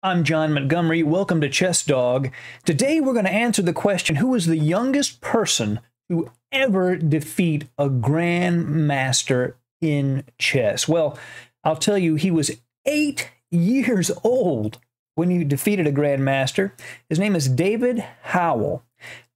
I'm John Montgomery. Welcome to Chess Dog. Today we're going to answer the question, who is the youngest person to ever defeat a grandmaster in chess? Well, I'll tell you, he was 8 years old when he defeated a grandmaster. His name is David Howell.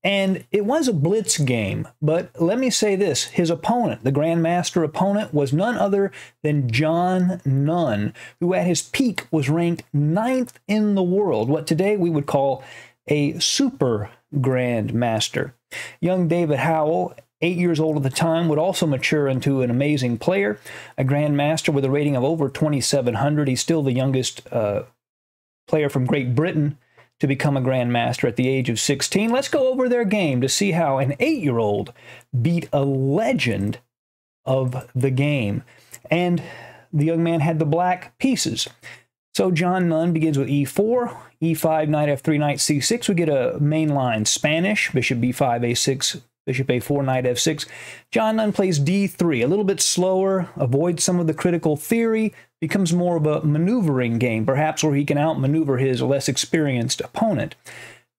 And it was a blitz game, but let me say this. His opponent, the Grandmaster opponent, was none other than John Nunn, who at his peak was ranked 9th in the world, what today we would call a super Grandmaster. Young David Howell, 8 years old at the time, would also mature into an amazing player, a Grandmaster with a rating of over 2,700. He's still the youngest player from Great Britain to become a grandmaster at the age of 16. Let's go over their game to see how an 8-year-old beat a legend of the game. And the young man had the black pieces. So John Nunn begins with e4, e5, knight f3, knight c6. We get a main line Spanish, bishop b5, a6, bishop a4, knight f6. John Nunn plays d3, a little bit slower, avoids some of the critical theory, becomes more of a maneuvering game, perhaps where he can outmaneuver his less experienced opponent.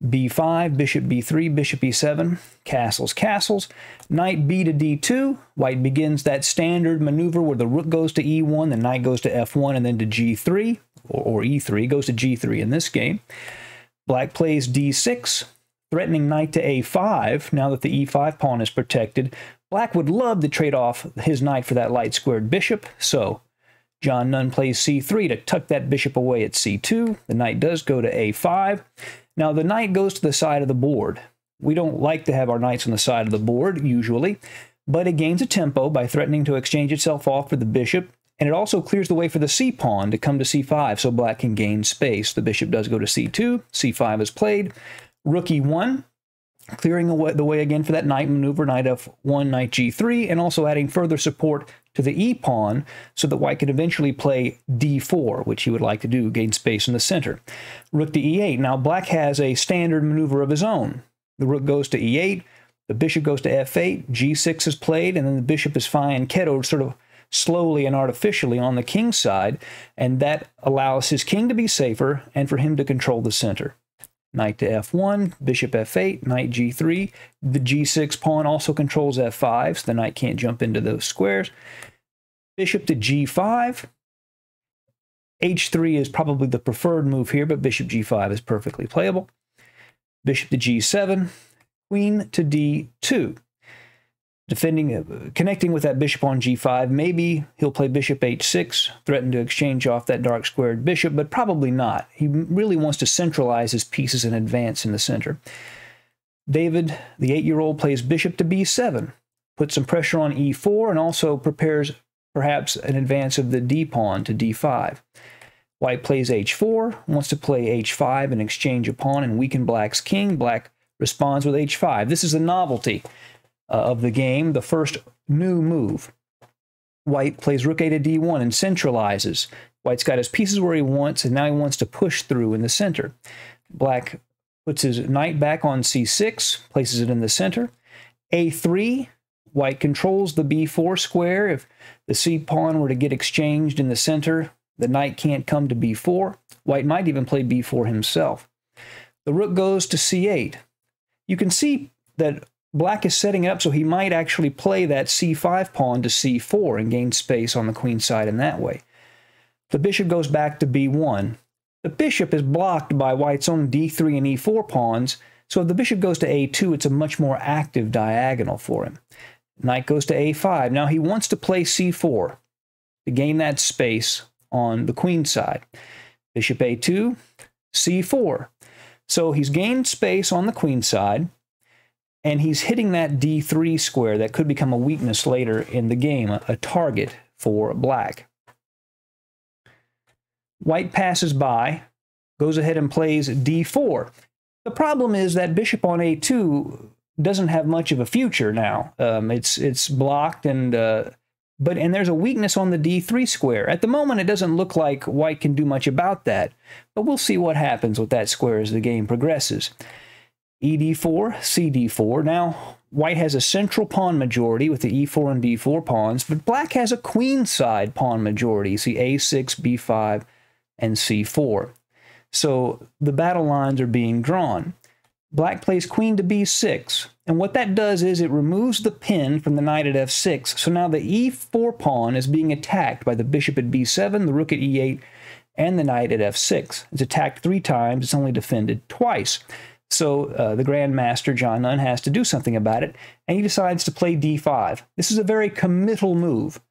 b5, bishop b3, bishop e7, castles, castles, knight b to d2. White begins that standard maneuver where the rook goes to e1, the knight goes to f1, and then to g3, or e3, goes to g3 in this game. Black plays d6. Threatening knight to a5, now that the e5 pawn is protected. Black would love to trade off his knight for that light-squared bishop, so John Nunn plays c3 to tuck that bishop away at c2. The knight does go to a5. Now, the knight goes to the side of the board. We don't like to have our knights on the side of the board, usually, but it gains a tempo by threatening to exchange itself off for the bishop, and it also clears the way for the c-pawn to come to c5, so black can gain space. The bishop does go to c2. c5 is played. Rook e1, clearing the way again for that knight maneuver, knight f1, knight g3, and also adding further support to the e-pawn so that white could eventually play d4, which he would like to do, gain space in the center. Rook to e8. Now, black has a standard maneuver of his own. The rook goes to e8, the bishop goes to f8, g6 is played, and then the bishop is fianchettoed sort of slowly and artificially on the king's side, and that allows his king to be safer and for him to control the center. Knight to f1, bishop f8, knight g3. The g6 pawn also controls f5, so the knight can't jump into those squares. Bishop to g5. h3 is probably the preferred move here, but bishop g5 is perfectly playable. Bishop to g7, queen to d2. Connecting with that bishop on g5, maybe he'll play bishop h6, threaten to exchange off that dark-squared bishop, but probably not. He really wants to centralize his pieces and advance in the center. David, the 8-year-old, plays bishop to b7, puts some pressure on e4, and also prepares perhaps an advance of the d-pawn to d5. White plays h4, wants to play h5 and exchange a pawn and weaken black's king. Black responds with h5. This is a novelty of the game, the first new move. White plays rook a to d1 and centralizes. White's got his pieces where he wants, and now he wants to push through in the center. Black puts his knight back on c6, places it in the center. a3, white controls the b4 square. If the c-pawn were to get exchanged in the center, the knight can't come to b4. White might even play b4 himself. The rook goes to c8. You can see that Black is setting it up so he might actually play that c5 pawn to c4 and gain space on the queen side in that way. The bishop goes back to b1. The bishop is blocked by white's own d3 and e4 pawns, so if the bishop goes to a2, it's a much more active diagonal for him. Knight goes to a5. Now he wants to play c4 to gain that space on the queen side. Bishop a2, c4. So he's gained space on the queen side, and he's hitting that d3 square that could become a weakness later in the game, a target for black. White passes by, goes ahead and plays d4. The problem is that bishop on a2 doesn't have much of a future now. It's blocked, and there's a weakness on the d3 square. At the moment, it doesn't look like white can do much about that, but we'll see what happens with that square as the game progresses. ED4, CD4. Now, white has a central pawn majority with the E4 and D4 pawns, but black has a queenside pawn majority. See A6, B5, and C4. So the battle lines are being drawn. Black plays queen to b6, and what that does is it removes the pin from the knight at f6, so now the e4 pawn is being attacked by the bishop at b7, the rook at e8, and the knight at f6. It's attacked 3 times, it's only defended twice. So the Grandmaster, John Nunn, has to do something about it, and he decides to play d5. This is a very committal move.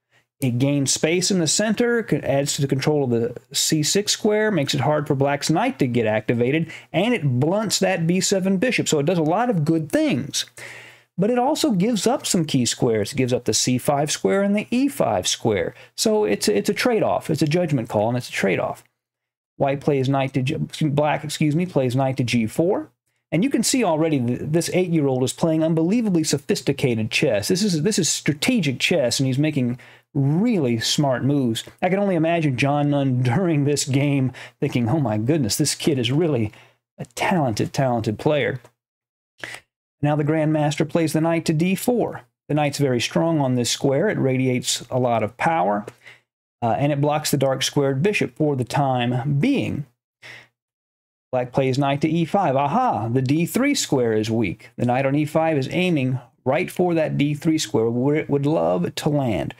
It gains space in the center, adds to the control of the c6 square, makes it hard for Black's knight to get activated, and it blunts that b7 bishop. So it does a lot of good things. But it also gives up some key squares. It gives up the c5 square and the e5 square. So it's a trade-off. It's a judgment call, and it's a trade-off. White plays knight to Black plays knight to g4. And you can see already this 8-year-old is playing unbelievably sophisticated chess. This is strategic chess, and he's making really smart moves. I can only imagine John Nunn during this game thinking, oh my goodness, this kid is really a talented, talented player. Now the Grandmaster plays the knight to d4. The knight's very strong on this square. It radiates a lot of power, and it blocks the dark-squared bishop for the time being. Black plays knight to e5. Aha! The d3 square is weak. The knight on e5 is aiming right for that d3 square where it would love to land.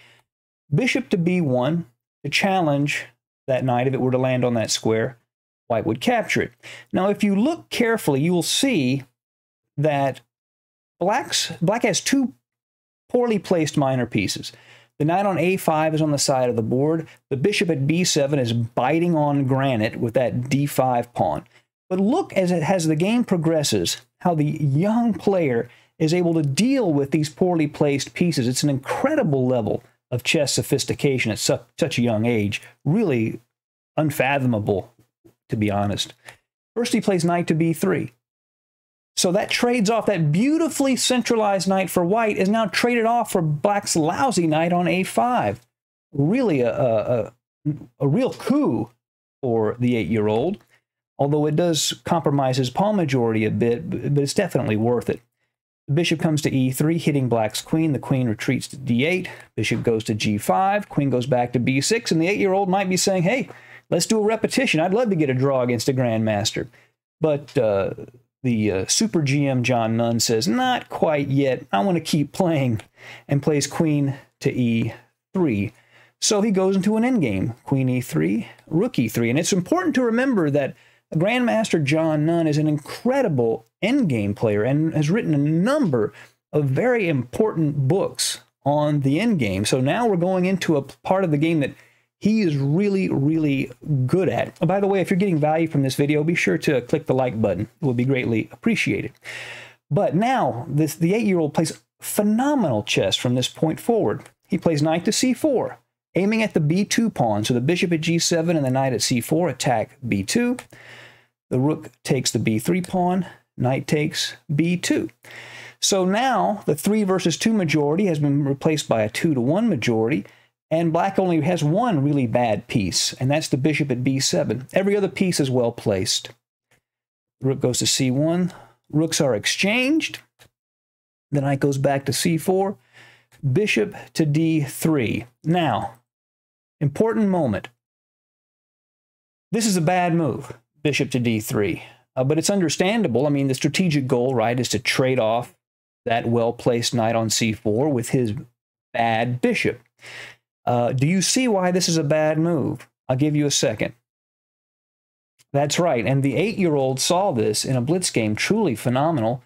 Bishop to b1 to challenge that knight. If it were to land on that square, White would capture it. Now, if you look carefully, you will see that Black has 2 poorly placed minor pieces. The knight on a5 is on the side of the board. The bishop at b7 is biting on granite with that d5 pawn. But look as the game progresses, how the young player is able to deal with these poorly placed pieces. It's an incredible level of chess sophistication at such a young age. Really unfathomable, to be honest. First, he plays knight to b3. So that trades off. That beautifully centralized knight for White is now traded off for Black's lousy knight on a5. Really a real coup for the 8-year-old. Although it does compromise his pawn majority a bit, but it's definitely worth it. The bishop comes to e3, hitting Black's queen. The queen retreats to d8. Bishop goes to g5. Queen goes back to b6. And the 8-year-old might be saying, hey, let's do a repetition. I'd love to get a draw against a Grandmaster. But the Super GM John Nunn says, not quite yet. I want to keep playing. And plays queen to e3. So he goes into an endgame. Queen e3, rook e3. And it's important to remember that Grandmaster John Nunn is an incredible endgame player and has written a number of very important books on the endgame. So now we're going into a part of the game that he is really, really good at. Oh, by the way, if you're getting value from this video, be sure to click the like button. It would be greatly appreciated. But now the 8-year-old plays phenomenal chess from this point forward. He plays knight to c4, aiming at the b2 pawn. So the bishop at g7 and the knight at c4 attack b2. The rook takes the b3 pawn. Knight takes b2. So now the 3-versus-2 majority has been replaced by a 2-to-1 majority, and Black only has 1 really bad piece, and that's the bishop at b7. Every other piece is well placed. Rook goes to c1. Rooks are exchanged. The knight goes back to c4. Bishop to d3. Now, important moment. This is a bad move, bishop to d3. But it's understandable. I mean, the strategic goal, right, is to trade off that well-placed knight on c4 with his bad bishop. Do you see why this is a bad move? I'll give you a second. That's right, and the 8-year-old saw this in a blitz game, truly phenomenal.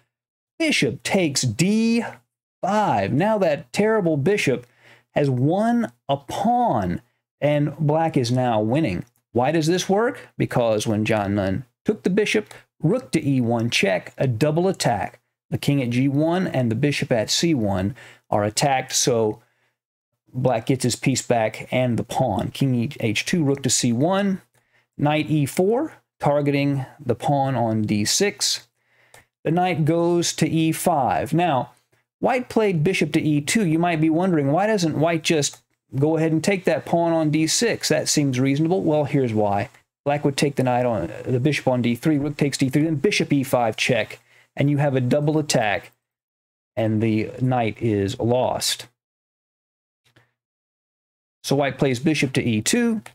Bishop takes d5. Now that terrible bishop has won a pawn, and Black is now winning. Why does this work? Because when John Nunn took the bishop, rook to e1 check, a double attack. The king at g1 and the bishop at c1 are attacked, so Black gets his piece back and the pawn. King h2, rook to c1, knight e4, targeting the pawn on d6. The knight goes to e5. Now, White played bishop to e2. You might be wondering, why doesn't White just go ahead and take that pawn on d6? That seems reasonable. Well, here's why. Black would take the knight on the bishop on d3, rook takes d3, then bishop e5 check, and you have a double attack, and the knight is lost. So White plays bishop to e2,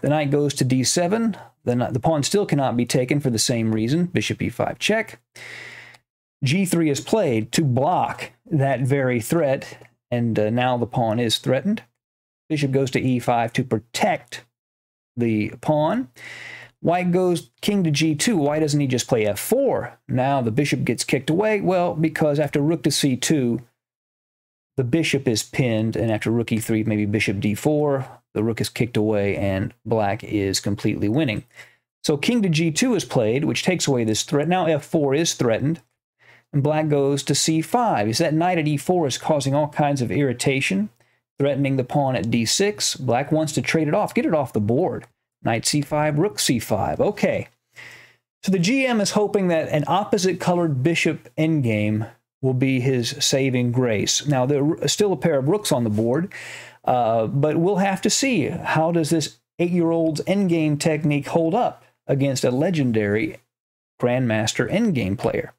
the knight goes to d7, Then the pawn still cannot be taken for the same reason. Bishop e5 check. G3 is played to block that very threat, and now the pawn is threatened. Bishop goes to e5 to protect the pawn. White goes king to g2. Why doesn't he just play f4? Now the bishop gets kicked away. Well, because after rook to c2, the bishop is pinned, and after rook e3, maybe bishop d4, the rook is kicked away, and black is completely winning. So king to g2 is played, which takes away this threat. Now f4 is threatened, and black goes to c5. Is that knight at e4 is causing all kinds of irritation, threatening the pawn at d6. Black wants to trade it off, get it off the board. Knight c5, rook c5. Okay. So the GM is hoping that an opposite-colored bishop endgame will be his saving grace. Now, there's still a pair of rooks on the board, but we'll have to see. How does this 8-year-old's endgame technique hold up against a legendary Grandmaster endgame player?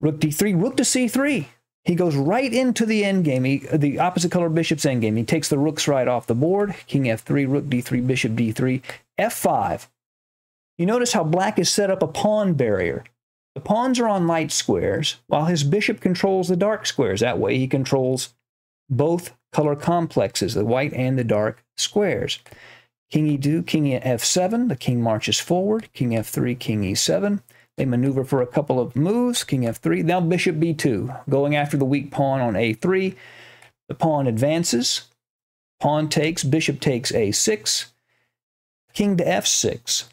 Rook d3, rook to c3. He goes right into the endgame, the opposite-colored bishop's endgame. He takes the rooks right off the board. King f3, rook d3, bishop d3, f5. You notice how black has set up a pawn barrier. The pawns are on light squares, while his bishop controls the dark squares. That way he controls both color complexes, the white and the dark squares. King e2, king f7, the king marches forward. King f3, king e7. They maneuver for a couple of moves. King f3, now bishop b2, going after the weak pawn on a3. The pawn advances. Pawn takes, bishop takes a6. King to f6.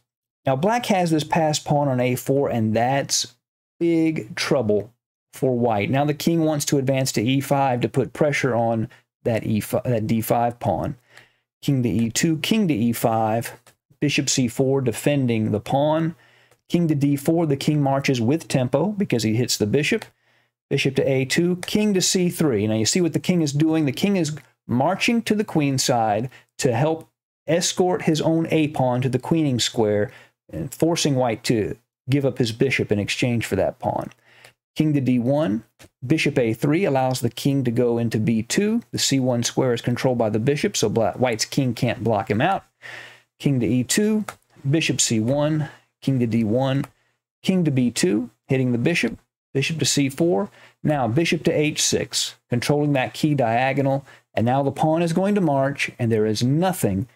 Now, black has this passed pawn on a4, and that's big trouble for white. Now, the king wants to advance to e5 to put pressure on that d5 pawn. King to e2, king to e5, bishop c4 defending the pawn. King to d4, the king marches with tempo because he hits the bishop. Bishop to a2, king to c3. Now, you see what the king is doing. The king is marching to the queen side to help escort his own a-pawn to the queening square, and forcing white to give up his bishop in exchange for that pawn. King to d1, bishop a3 allows the king to go into b2. The c1 square is controlled by the bishop, so white's king can't block him out. King to e2, bishop c1, king to d1, king to b2, hitting the bishop, bishop to c4. Now bishop to h6, controlling that key diagonal, and now the pawn is going to march, and there is nothing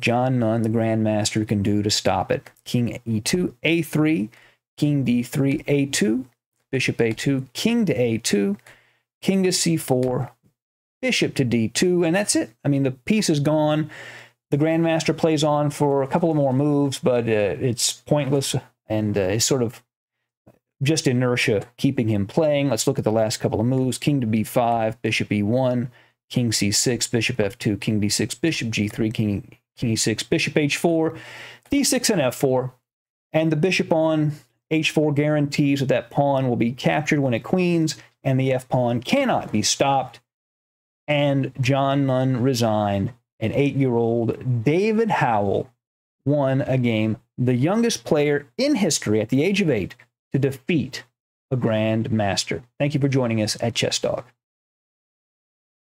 John Nunn, the Grandmaster, can do to stop it. King e2, a3, king d3, a2, bishop a2, king to c4, bishop to d2, and that's it. I mean, the piece is gone. The Grandmaster plays on for a couple of more moves, but it's pointless, and it's sort of just inertia keeping him playing. Let's look at the last couple of moves. King to b5, bishop e1, king c6, bishop f2, king b6, bishop g3, king e6, bishop h4, d6 and f4, and the bishop on h4 guarantees that that pawn will be captured when it queens, and the f-pawn cannot be stopped, and John Nunn resigned, and 8-year-old David Howell won a game, the youngest player in history at the age of 8 to defeat a Grandmaster. Thank you for joining us at ChessDawg.